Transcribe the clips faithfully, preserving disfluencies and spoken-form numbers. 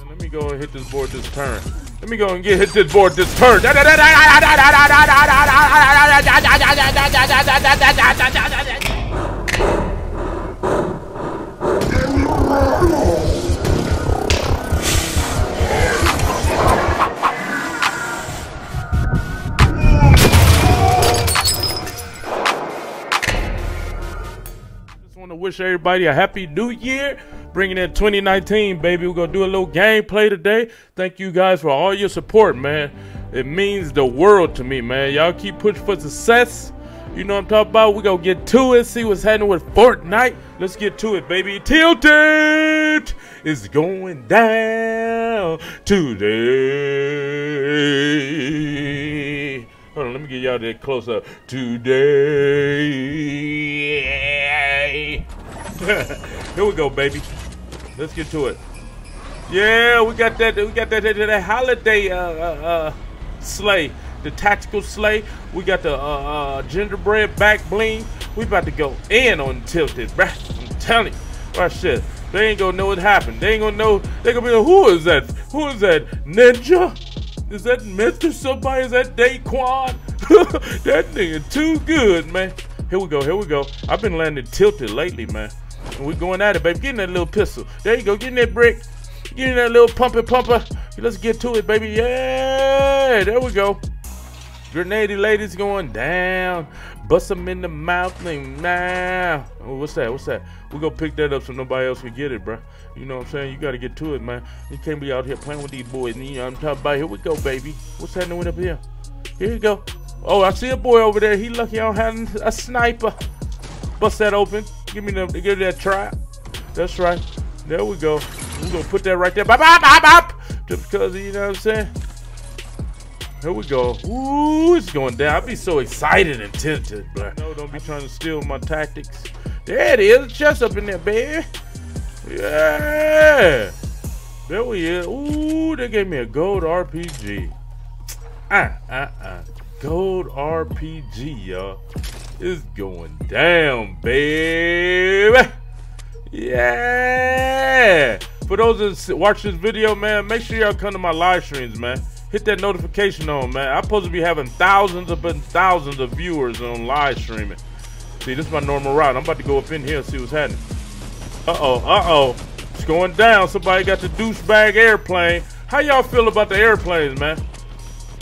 And let me go and hit this board this turn. Let me go and get hit this board this turn. Just want to wish everybody a happy new year. Bringing in twenty nineteen, baby. We're gonna do a little gameplay today. Thank you guys for all your support, man. It means the world to me, man. Y'all keep pushing for success. You know what I'm talking about? We're gonna get to it, see what's happening with Fortnite. Let's get to it, baby. Tilted is going down today. Hold on, let me get y'all that close up. Today. Here we go, baby. Let's get to it. Yeah, we got that. We got that. That, that holiday uh, uh, uh, sleigh, the tactical sleigh. We got the uh, uh, gingerbread back bling. We about to go in on Tilted, bruh. I'm telling you, right? Shit, they ain't gonna know what happened. They ain't gonna know. They gonna be like, who is that? Who is that? Ninja? Is that Mister Somebody? Is that Daquan? That nigga too good, man. Here we go. Here we go. I've been landing Tilted lately, man. And we're going at it, baby. Getting that little pistol. There you go. Getting that brick. Getting that little pumper pumper. Let's get to it, baby. Yeah. There we go. Grenady ladies going down. Bust them in the mouth thing now. Oh, what's that? What's that? We're going to pick that up so nobody else can get it, bro. You know what I'm saying? You got to get to it, man. You can't be out here playing with these boys. You know what I'm talking about? Here we go, baby. What's happening up here? Here you go. Oh, I see a boy over there. He lucky I don't have a sniper. Bust that open. Give me them, give that try. That's right. There we go. We're gonna put that right there. Bop, bop, bop, bop. Just because, you know what I'm saying? Here we go. Ooh, it's going down. I'd be so excited and tilted, bro. No, don't be trying to steal my tactics. There it is. A chest up in there, baby. Yeah. There we is. Ooh, they gave me a gold R P G. Ah, ah, ah. Gold R P G, y'all. It's going down, baby. Yeah. For those that watch this video, man, make sure y'all come to my live streams, man. Hit that notification on, man. I'm supposed to be having thousands upon thousands of viewers on live streaming. See, this is my normal route. I'm about to go up in here and see what's happening. Uh-oh, uh-oh. It's going down. Somebody got the douchebag airplane. How y'all feel about the airplanes, man?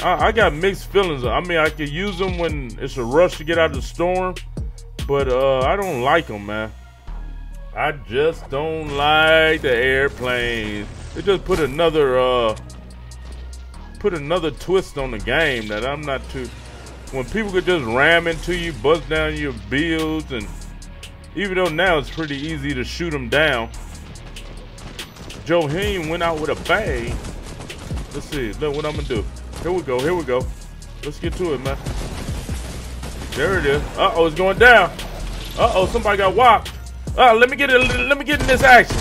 I got mixed feelings. I mean, I could use them when it's a rush to get out of the storm, but uh, I don't like them, man. I just don't like the airplanes. They just put another uh, put another twist on the game that I'm not too. When people could just ram into you, bust down your builds, and even though now it's pretty easy to shoot them down, Joaheim went out with a bang. Let's see. Look what I'm gonna do. Here we go, here we go. Let's get to it, man. There it is. Uh-oh, it's going down. Uh-oh, somebody got whopped. Uh, let me get it, let me get in this action.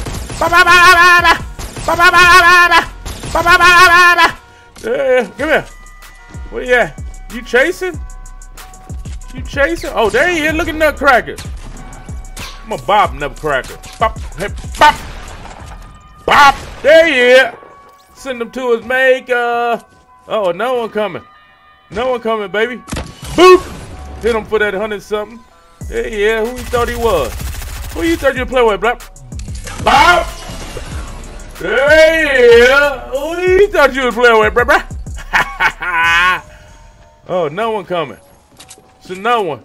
Yeah, come here. Where you at? You chasing? You chasing? Oh, there he is. Look at Nutcracker. I'm a Bob Nutcracker. Bop, hey, bop. Bop. There he is. Send him to his maker. Oh, no one coming. No one coming, baby. Boop! Hit him for that hundred something. Yeah, yeah, who you thought he was? Who you thought you play with, Black? Bob! Yeah! Who you thought you was playing with, bruh, bruh? Oh, no one coming. It's no one.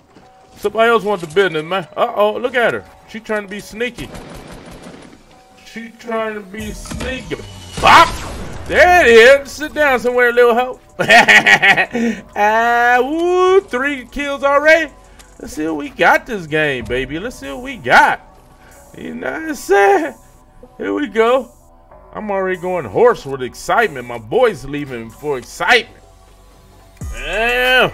Somebody else wants the business, man. Uh-oh, look at her. She trying to be sneaky. She trying to be sneaky. Bop! There it is. Sit down somewhere, little hoe. uh, woo, three kills already. Let's see what we got this game, baby. Let's see what we got. You know what I'm saying? Here we go. I'm already going hoarse with excitement. My boy's leaving for excitement. Damn.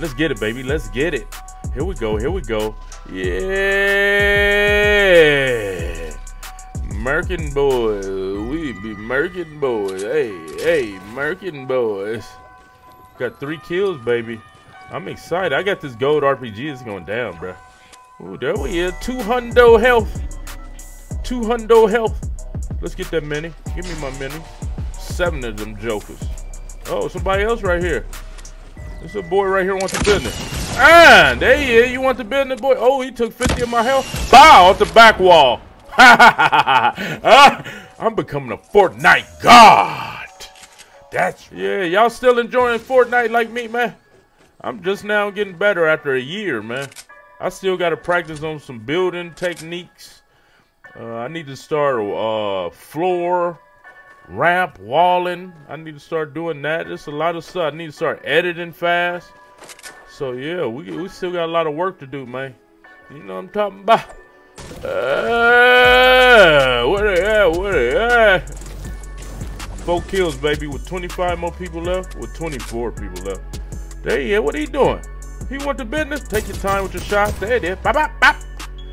Let's get it, baby. Let's get it. Here we go. Here we go. Yeah. Merkin boys, we be merkin boys. Hey, hey, merkin boys. Got three kills, baby. I'm excited. I got this gold R P G. It's going down, bruh. Ooh, there we is. Two hundo health. Two hundo health. Let's get that mini. Give me my mini. Seven of them jokers. Oh, somebody else right here. This little boy right here wants the business. Ah, there he is. You want the business, boy? Oh, he took fifty of my health. Bow off the back wall. Ha ha ha ha. I'm becoming a Fortnite god. That's right. Yeah, y'all still enjoying Fortnite like me, man? I'm just now getting better after a year, man. I still got to practice on some building techniques. Uh, I need to start uh, floor, ramp, walling. I need to start doing that. It's a lot of stuff. I need to start editing fast. So, yeah, we, we still got a lot of work to do, man. You know what I'm talking about? Uh, where they at? Where they at? Four kills, baby, with twenty-five more people left. With twenty-four people left. There he is. What he doing? He want the business. Take your time with your shots. There it is. Bop, bop, bop.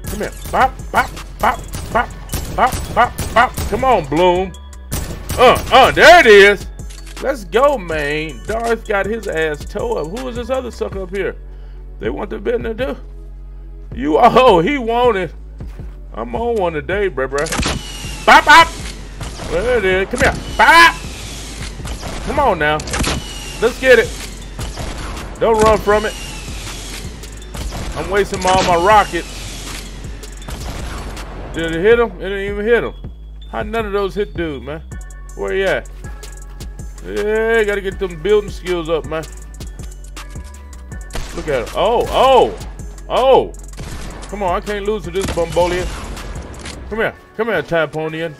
Come here. Bop, bop, bop, bop, bop, bop, bop. Come on, Bloom. Uh, uh, there it is. Let's go, man. Darth got his ass toe up. Who is this other sucker up here? They want the business, too. You, oh, he wanted. I'm on one today, bruh, bruh. Bop, bop. There it is. Come here. Bop. Come on now. Let's get it. Don't run from it. I'm wasting all my rockets. Did it hit him? It didn't even hit him. How none of those hit dude, man? Where he at? Yeah, gotta get them building skills up, man. Look at him. Oh, oh, oh. Come on, I can't lose to this Bumbolian. Come here. Come here, Tamponian.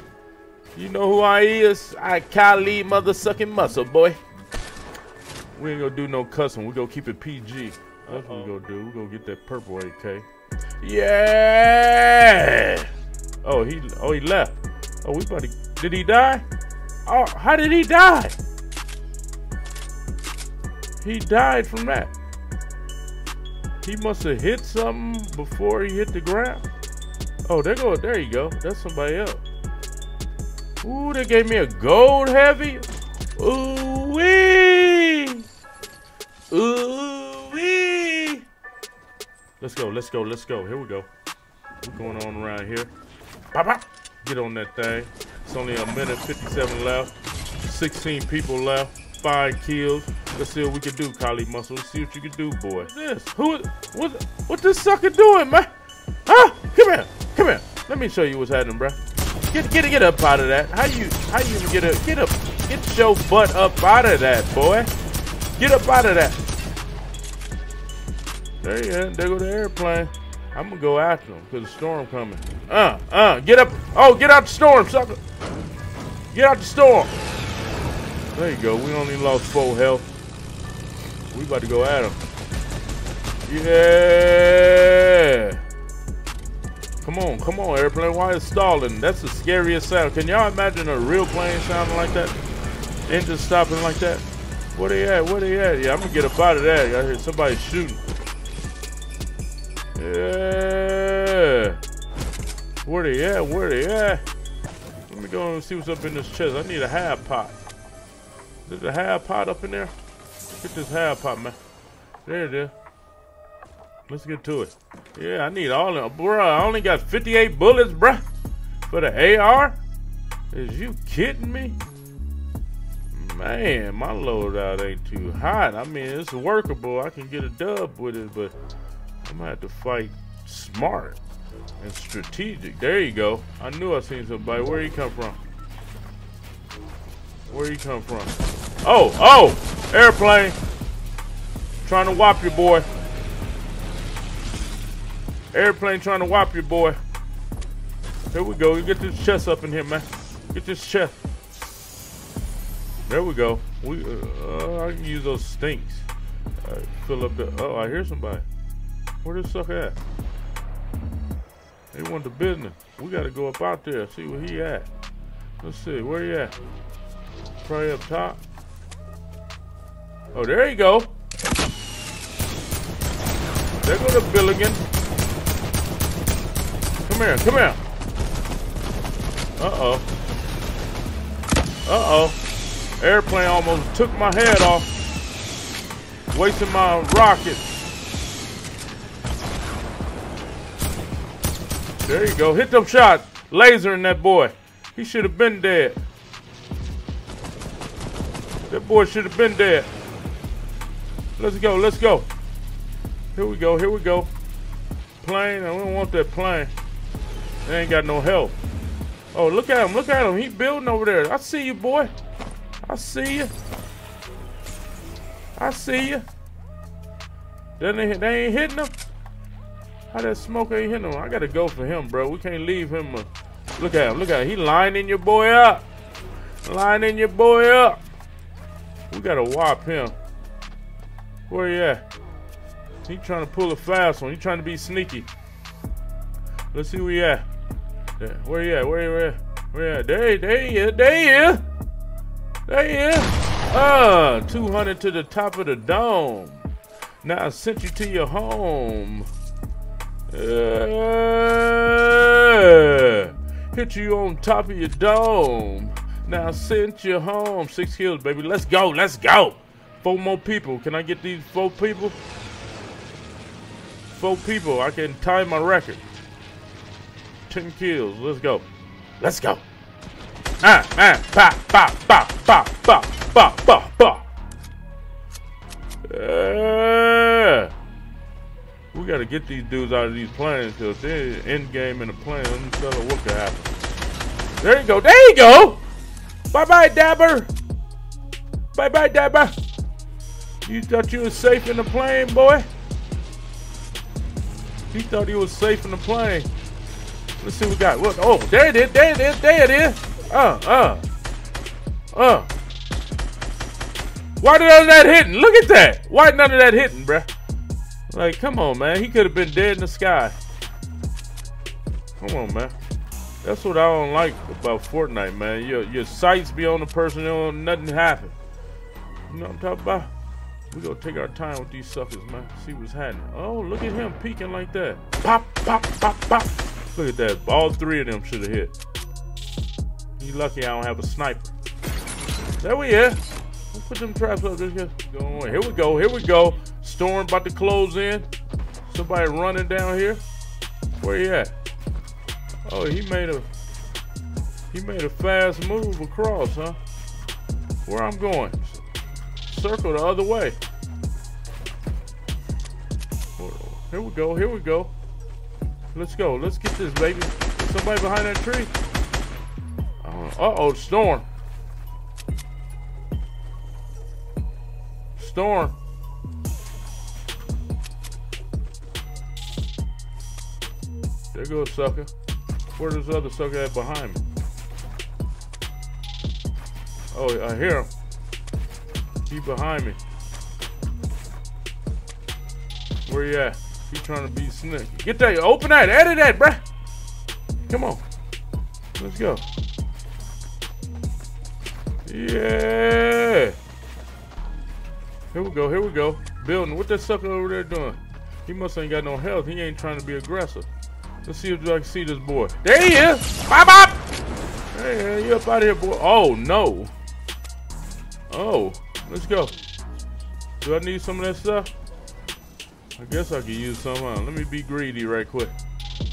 You know who I is? I Kali mother sucking muscle, boy. We ain't gonna do no cussing. We gonna keep it P G. That's what we gonna do. We gonna get that purple A K. Yeah. Oh, he. Oh, he left. Oh, we about to. Did he die? Oh, how did he die? He died from that. He must have hit something before he hit the ground. Oh, there go. There you go. That's somebody else. Ooh, they gave me a gold heavy. Ooh wee. Ooh wee. Let's go, let's go, let's go. Here we go. What's going on around here? Pop, pop. Get on that thing. It's only a minute fifty-seven left. sixteen people left. Five kills. Let's see what we can do, Kali Muscle. Let's see what you can do, boy. What's this? Who? What? What this sucker doing, man? Huh? Come here. Come here. Let me show you what's happening, bro. Get, get, get up out of that. How you? How you even get up? Get up. Get your butt up out of that, boy. Get up out of that. There you go. There go the airplane. I'm going to go after him because the storm coming. Uh, uh, get up. Oh, get out the storm, sucker. Get out the storm. There you go. We only lost four health. We about to go at him. Yeah. Come on, come on, airplane. Why is it stalling? That's the scariest sound. Can y'all imagine a real plane sounding like that? Engine stopping like that? Where they at? Where they at? Yeah, I'm going to get up out of that. I hear somebody shooting. Yeah. Where they at? Where they at? Let me go and see what's up in this chest. I need a half pot. There's a half pot up in there. Get this half pot, man. There it is. Let's get to it. Yeah, I need all of them. Bruh, I only got fifty-eight bullets, bruh. For the A R? Is you kidding me? Man, my loadout ain't too hot. I mean, it's workable. I can get a dub with it, but I'm gonna have to fight smart and strategic. There you go. I knew I seen somebody. Where you come from? Where you come from? Oh, oh! Airplane! Trying to whop your boy. Airplane trying to whop your boy. Here we go. You get this chest up in here, man. Get this chest. There we go. We uh, I can use those stinks. All right, fill up the. Oh, I hear somebody. Where this sucker at? They want the business. We gotta go up out there. See where he at. Let's see where he at. Probably up top. Oh, there you go. There go the Billigan. Come here, come here. Uh-oh. Uh-oh. Airplane almost took my head off. Wasting my rocket. There you go. Hit them shots. Lasering that boy. He should have been dead. That boy should have been dead. Let's go, let's go. Here we go, here we go. Plane, I don't want that plane. They ain't got no help. Oh, look at him, look at him. He building over there. I see you, boy. I see you. I see you. They, they ain't hitting him. How that smoke ain't hitting him? I gotta go for him, bro. We can't leave him. Uh, look at him, look at him. He lining your boy up. Lining your boy up. We gotta whop him. Where he at? He trying to pull a fast one. He trying to be sneaky. Let's see where he at. Where he at? Where he, where he at? Where he at? There, there he is. There he is. There he is. Ah, two hundred to the top of the dome. Now I sent you to your home. Uh, hit you on top of your dome. Now I sent you home. Six kills, baby. Let's go. Let's go. Four more people. Can I get these four people? Four people. I can tie my record. Ten kills. Let's go. Let's go. Ah, ah, pop, pop, pop, pop, pop, pop, pop, pop. Uh, we gotta get these dudes out of these planes because they're end game in a plane. Let me tell them what could happen. There you go. There you go. Bye bye, Dabber. Bye bye, Dabber. You thought you was safe in the plane, boy? He thought he was safe in the plane. Let's see what we got. What? Oh, there it is. There it is. There it is. Uh, uh, uh. Why did none of that hitting? Look at that. Why none of that hitting, bruh? Like, come on, man. He could have been dead in the sky. Come on, man. That's what I don't like about Fortnite, man. Your your sights be on the person, and nothing happen. You know what I'm talking about? We gonna take our time with these suckers, man. See what's happening. Oh, look at him peeking like that. Pop, pop, pop, pop. Look at that. All three of them should have hit. You lucky I don't have a sniper. There we are. Let's put them traps up. Here we go. Here we go. Storm about to close in. Somebody running down here. Where he at? Oh, he made a he made a fast move across, huh? Where I'm going? Circle the other way. Here we go. Here we go. Let's go. Let's get this, baby. Somebody behind that tree. Uh-oh, storm. Storm. There goes sucker. Where does the other sucker at behind me? Oh, I hear him. He behind me. Where you at? He trying to be sneaky. Get that. Open that. Edit that, bruh. Come on. Let's go. Yeah. Here we go. Here we go. Building. What that sucker over there doing? He must ain't got no health. He ain't trying to be aggressive. Let's see if I can see this boy. There he is. Bop, bop. Hey, you up out of here, boy. Oh, no. Oh. Let's go. Do I need some of that stuff? I guess I could use some. Uh, let me be greedy right quick.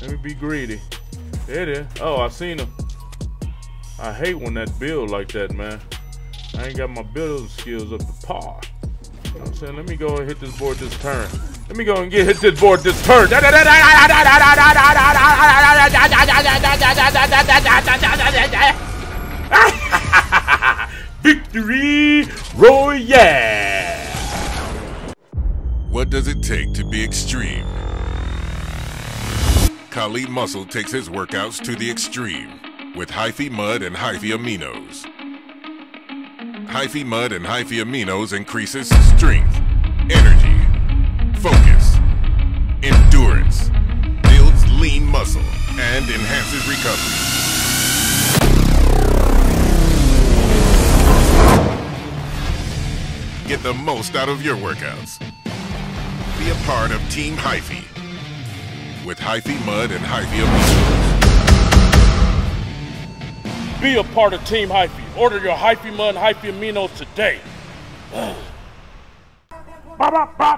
Let me be greedy. There it is. Oh, I seen him. I hate when that build like that, man. I ain't got my building skills up to par. You know what I'm saying? Let me go and hit this board this turn. Let me go and get hit this board this turn. Victory Royale! What does it take to be extreme? Kali Muscle takes his workouts to the extreme with Hyphy Mud and Hyphy Aminos. Hyphy Mud and Hyphy Aminos increases strength, energy, focus, endurance, builds lean muscle, and enhances recovery. Get the most out of your workouts. Be a part of Team Hyphy with Hyphy Mud and Hyphy Aminos. Be a part of Team Hyphy. Order your Hyphy Mud and Hyphy Aminos today.